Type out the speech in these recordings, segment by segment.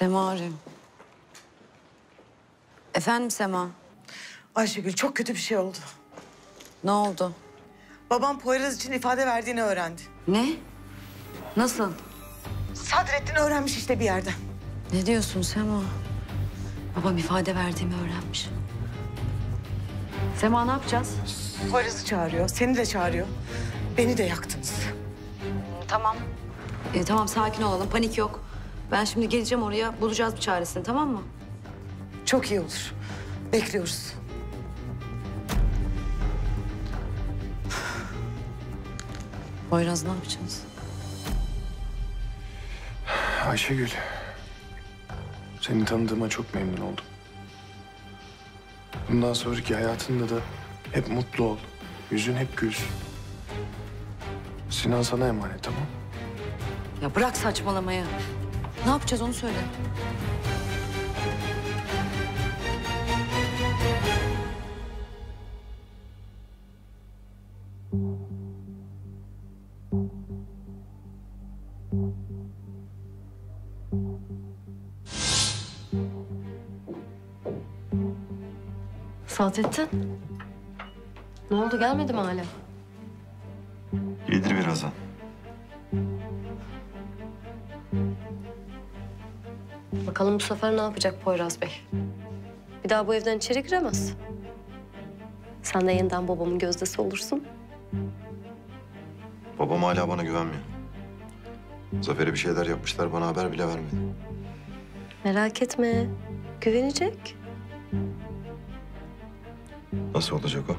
Sema arıyor. Efendim Sema? Ayşegül, çok kötü bir şey oldu. Ne oldu? Babam Poyraz için ifade verdiğini öğrendi. Ne? Nasıl? Sadrettin öğrenmiş işte bir yerden. Ne diyorsun Sema? Babam ifade verdiğimi öğrenmiş. Sema, ne yapacağız? Poyraz'ı çağırıyor, seni de çağırıyor. Beni de yaktınız. Tamam. Tamam, sakin olalım, panik yok. Ben şimdi geleceğim oraya, bulacağız bir çaresini, tamam mı? Çok iyi olur. Bekliyoruz. Poyraz, ne yapacağız? Ayşegül, seni tanıdığıma çok memnun oldum. Bundan sonraki hayatında da hep mutlu ol. Yüzün hep gülsün. Sinan sana emanet, tamam? Ya bırak saçmalamayı. Ne yapacağız onu söyle. Sadrettin, ne oldu, gelmedi mi hala? Gelir birazdan. Bakalım bu sefer ne yapacak Poyraz Bey? Bir daha bu evden içeri giremez. Sen de yeniden babamın gözdesi olursun. Babam hala bana güvenmiyor. Zafer'e bir şeyler yapmışlar, bana haber bile vermedi. Merak etme, güvenecek. Nasıl olacak o?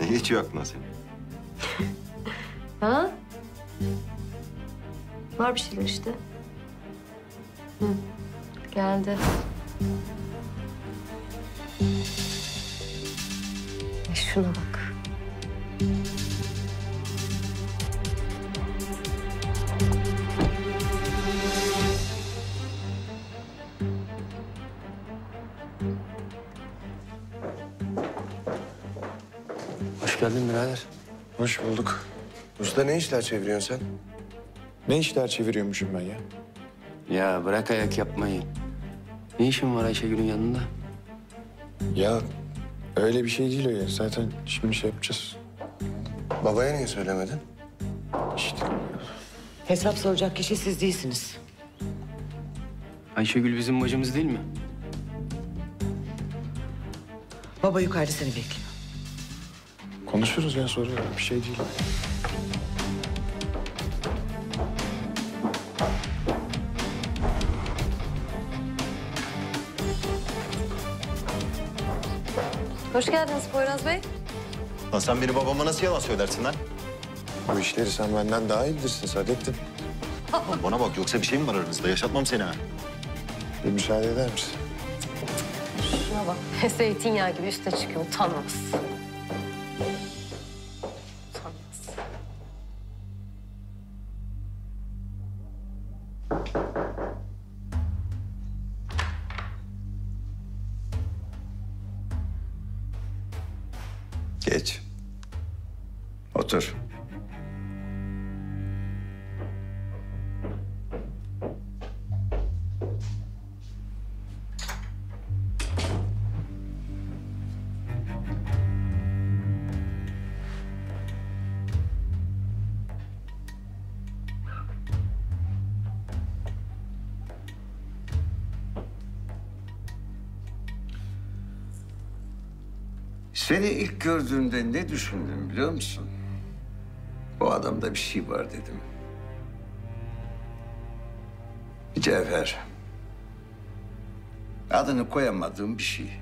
Ne geçiyor aklına senin? Ha? Var bir şeyler işte. Hı. Geldi. Şuna bak. Hoş geldin birader. Hoş bulduk. Usta, ne işler çeviriyorsun sen? Ne işler çeviriyormuşum ben ya? Ya bırak ayak yapmayı. Ne işin var Ayşegül'ün yanında? Ya öyle bir şey değil o ya. Zaten şimdi şey yapacağız. Babaya niye söylemedin? İşte. Hesap soracak kişi siz değilsiniz. Ayşegül bizim bacımız değil mi? Baba yukarıda seni bekliyor. Konuşuruz ya, soruyorum. Bir şey değil. Hoş geldiniz Poyraz Bey. Lan sen beni babama nasıl yalan söylersin lan? Bu işleri sen benden daha iyi bilirsin Sadrettin. Bana bak, yoksa bir şey mi var aranızda? Yaşatmam seni ha. Bir müsaade eder misin? Şuna bak, zeytinyağı gibi üste çıkıyor, utanmaz. Geç. Otur. Seni ilk gördüğümde ne düşündüm biliyor musun? O adamda bir şey var dedim. Cevher. Adını koyamadığım bir şey.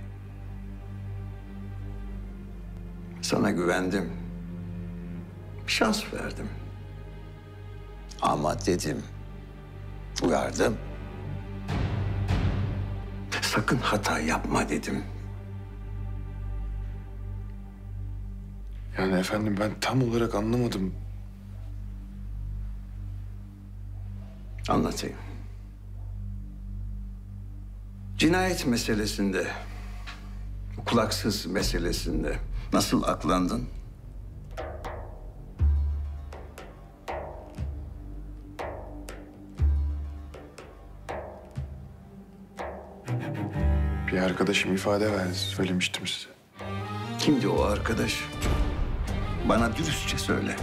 Sana güvendim. Şans verdim. Ama dedim, uyardım. Sakın hata yapma dedim. Yani efendim, ben tam olarak anlamadım. Anlatayım. Cinayet meselesinde, kulaksız meselesinde Nasıl aklandın? Bir arkadaşım ifade verdi, söylemiştim size. Kimdi o arkadaş? Bana dürüstçe söyle.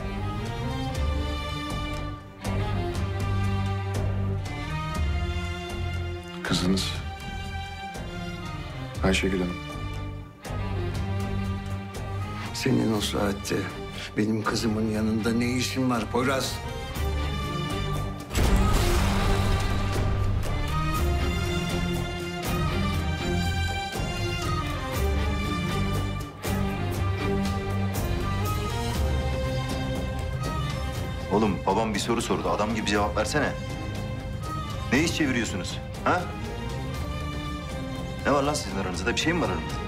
Kızınız Ayşegül Hanım. Senin o saatte benim kızımın yanında ne işin var Poyraz? Oğlum babam bir soru sordu. Adam gibi cevap versene. Ne iş çeviriyorsunuz? Ha? Ne var lan sizin aranızda? Bir şey mi var aranızda?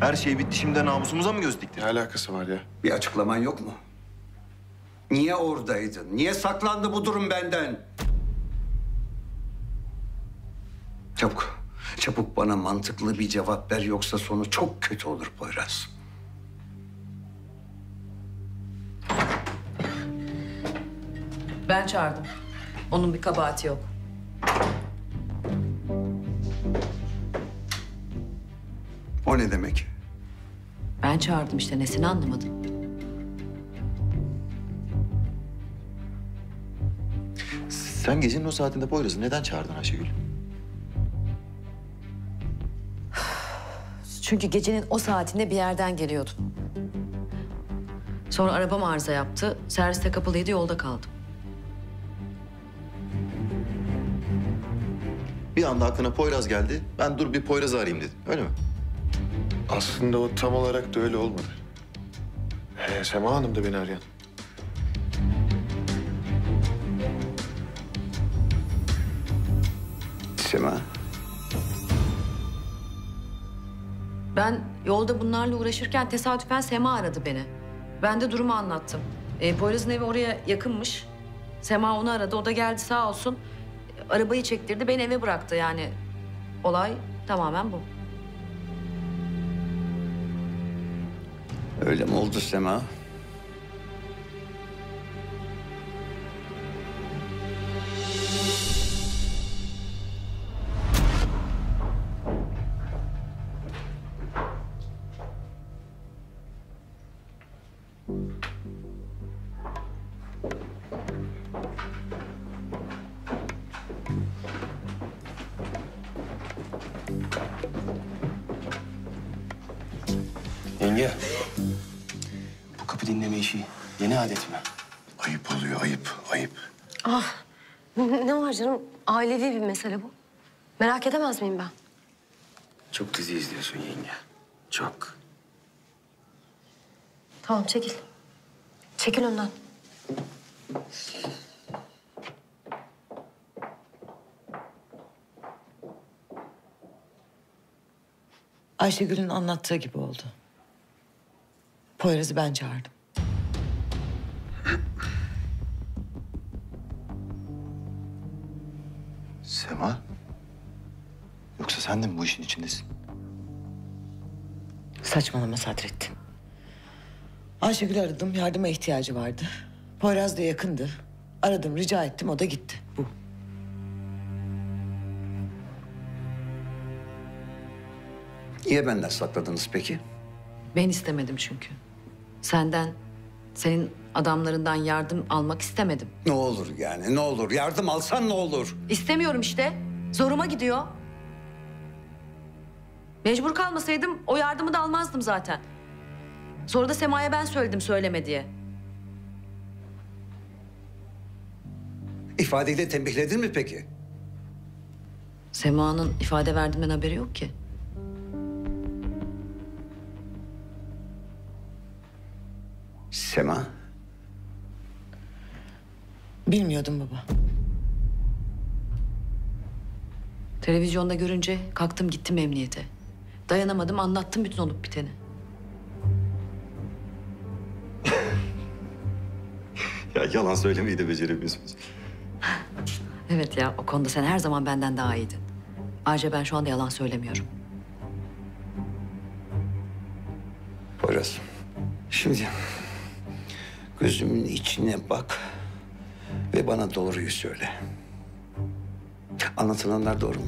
Her şey bitti. Şimdi namusumuza mı göz diktin? Ne alakası var ya? Bir açıklaman yok mu? Niye oradaydın? Niye saklandı bu durum benden? Çabuk. Çabuk bana mantıklı bir cevap ver. Yoksa sonu çok kötü olur Poyraz. Ben çağırdım. Onun bir kabahati yok. O ne demek? Ben çağırdım işte. Nesini anlamadın? Sen gecenin o saatinde Poyraz'ı neden çağırdın Ayşegül? Çünkü gecenin o saatinde bir yerden geliyordum. Sonra arabam arıza yaptı. Serviste kapalıydı, yolda kaldım. Bir anda aklına Poyraz geldi, ben dur bir Poyraz'ı arayayım dedim, öyle mi? Aslında o tam olarak da öyle olmadı. Sema Hanım da beni arayan. Sema. Ben yolda bunlarla uğraşırken tesadüfen Sema aradı beni. Ben de durumu anlattım. Poyraz'ın evi oraya yakınmış. Sema onu aradı, o da geldi sağ olsun. Arabayı çektirdi, beni eve bıraktı yani. Olay tamamen bu. Öyle mi oldu Sema? Yenge, bu kapı dinleme işi yeni adet mi? Ayıp oluyor, ayıp, ayıp. Ah, ne var canım? Ailevi bir mesele bu. Merak edemez miyim ben? Çok dizi izliyorsun yenge, çok. Tamam, çekil. Çekil önden. Ayşegül'ün anlattığı gibi oldu. Poyraz'ı ben çağırdım. Sema? Yoksa sen de mi bu işin içindesin? Saçmalama Sadrettin. Ayşegül'ü aradım, yardıma ihtiyacı vardı. Poyraz da yakındı. Aradım, rica ettim, o da gitti. Bu. Niye benden sakladınız peki? Ben istemedim çünkü. Senden, senin adamlarından yardım almak istemedim. Ne olur yani, ne olur? Yardım alsan ne olur? İstemiyorum işte. Zoruma gidiyor. Mecbur kalmasaydım o yardımı da almazdım zaten. Sonra da Sema'ya ben söyledim söyleme diye. İfadeyle tembihledin mi peki? Sema'nın ifade verdiğimden haberi yok ki. Sema? Bilmiyordum baba. Televizyonda görünce kalktım gittim emniyete. Dayanamadım, anlattım bütün olup biteni. Ya yalan söylemeyi de beceremiyorsunuz. Evet ya, o konuda sen her zaman benden daha iyiydin. Ayrıca ben şu anda yalan söylemiyorum. Poyraz. Şimdi gözümün içine bak ve bana doğruyu söyle. Anlatılanlar doğru mu?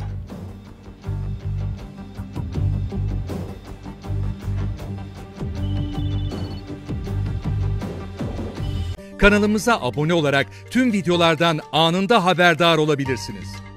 Kanalımıza abone olarak tüm videolardan anında haberdar olabilirsiniz.